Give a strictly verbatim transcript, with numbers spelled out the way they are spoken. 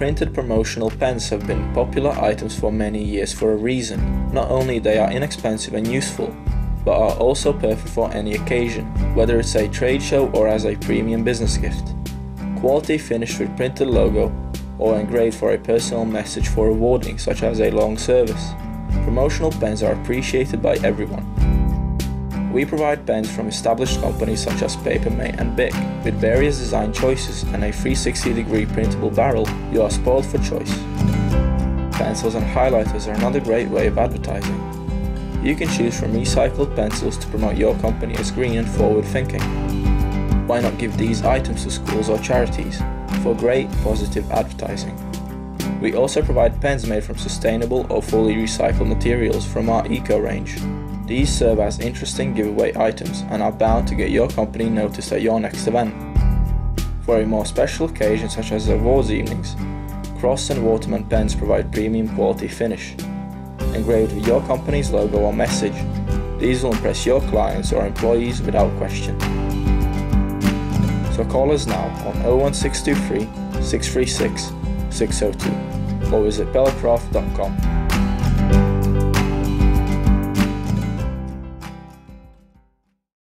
printed promotional pens have been popular items for many years for a reason. Not only they are inexpensive and useful, but are also perfect for any occasion, whether it's a trade show or as a premium business gift. Quality finished with printed logo or engraved for a personal message for rewarding, such as a long service. Promotional pens are appreciated by everyone. We provide pens from established companies such as PaperMate and Bic. With various design choices and a three hundred sixty degree printable barrel, you are spoiled for choice. Pencils and highlighters are another great way of advertising. You can choose from recycled pencils to promote your company as green and forward thinking. Why not give these items to schools or charities for great positive advertising? We also provide pens made from sustainable or fully recycled materials from our eco range. These serve as interesting giveaway items and are bound to get your company noticed at your next event. For a more special occasion such as awards evenings, Cross and Waterman pens provide premium quality finish. Engraved with your company's logo or message, these will impress your clients or employees without question. So call us now on oh one six two three, six three six, six oh two or visit bellcraft dot com.